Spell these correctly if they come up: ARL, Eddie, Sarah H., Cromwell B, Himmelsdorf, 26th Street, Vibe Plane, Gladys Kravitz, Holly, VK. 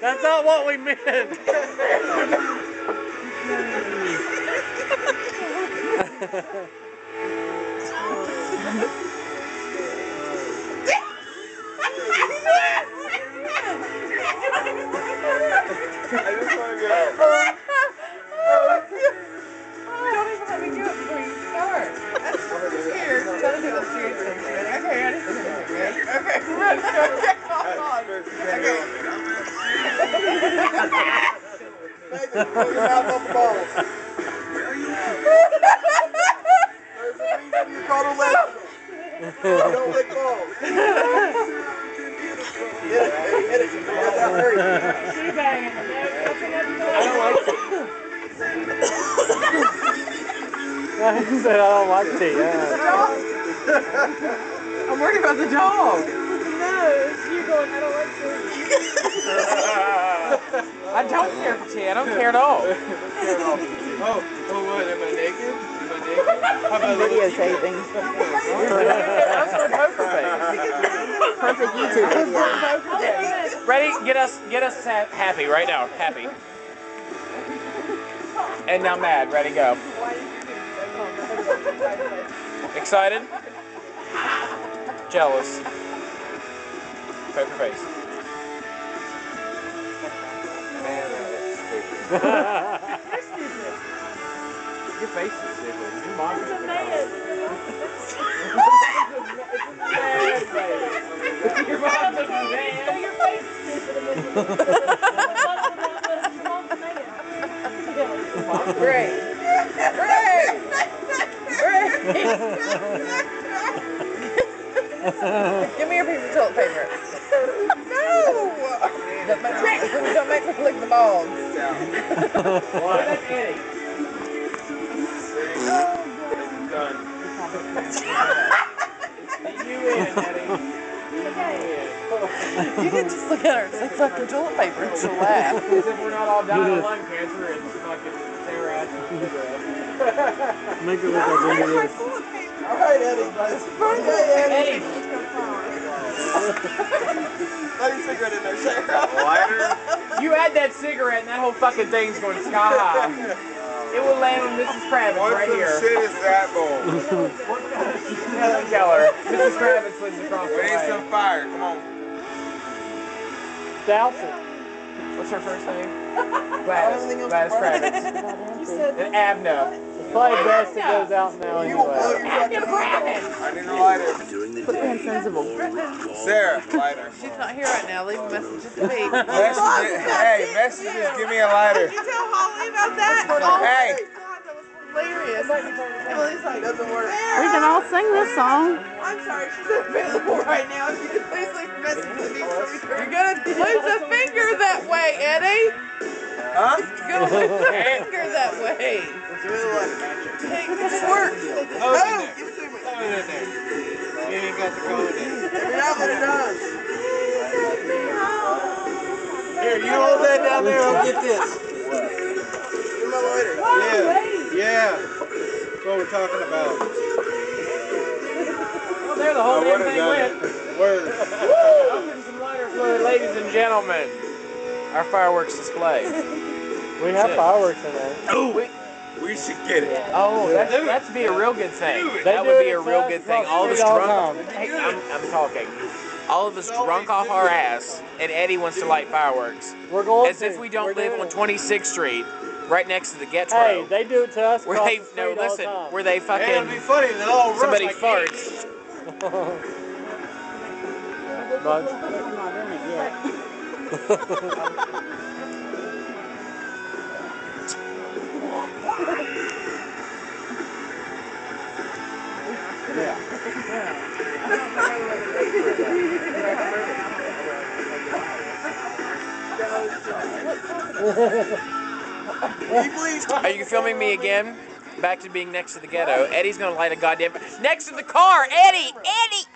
That's not what we meant. I just want to go. Don't even let me do it before you start. That's so scared. Tell me the serious thing. Okay, I just okay, let's go. Okay. Don't let go. I don't like tea. Yeah. I'm worried about the dog. No, it's you going, I don't like tea. I don't care for tea. I don't care at all. Oh, what? Am I naked? Videotaping. Perfect YouTube video. Ready? Get us happy right now. Happy. And now mad. Ready? Go. Excited. Jealous. Poker face. Man, that's stupid. Your face is stupid. Your mom is a man. Your mom's a man. Your face is stupid. Your mom's a man. Great. Great. Great. Give me your piece of toilet paper. No. Don't make me lick the balls. What? That's Eddie. You can just look at her and say fucking toilet paper and she'll laugh. As if we're not all dying of lung cancer and fucking Sarah H. Make her look like one of those. Alright, Eddie. Eddie. Let your cigarette in there, Sarah. Lighter. You add that cigarette and that whole fucking thing's going sky high. It will land on Mrs. Kravitz right here. What the shit is that bowl? What the Helen Keller. Mrs. Kravitz lives across the way. We need some fire. Come on. Dalton. What's her first name? Gladys Kravitz. You said and Abna. It's probably best it goes out now anyway. Abna Kravitz. I didn't light it. Put the insensible. Sarah, lighter. She's not here right now. Leave a message to me. Hey, messages. Give me a lighter. Holly about that? Hey! God, that was hilarious. Emily's like, doesn't work. We can all sing this song. I'm sorry, she's available right now. She can please leave a message to me. You're gonna lose a finger that way, Eddie. Huh? You're gonna lose a finger that way. It's really like magic. Hey, this works. Oh, you see me. Oh, it in there. You ain't got the code in. You're not what it does. Here, you hold that down there. I'll get this. Yeah, that's what we're talking about. Well, there the whole damn thing went. Word. Open some lighter fluid, ladies and gentlemen. Our fireworks display. We have fireworks in there. Oh, we should get it. Oh, that'd be a real good thing. That would be a real good thing. All of us drunk. Hey, I'm talking. All of us drunk off our ass, and Eddie wants to light fireworks. We're going as if we don't live on 26th Street. Right next to the Getro. Hey, they do it to us. Where they where they fucking it'll be funny, they'll all run somebody like farts. Bugs. Yeah. Are you filming me again? Back to being next to the ghetto. Eddie's gonna light a goddamn... Next to the car! Eddie! Eddie!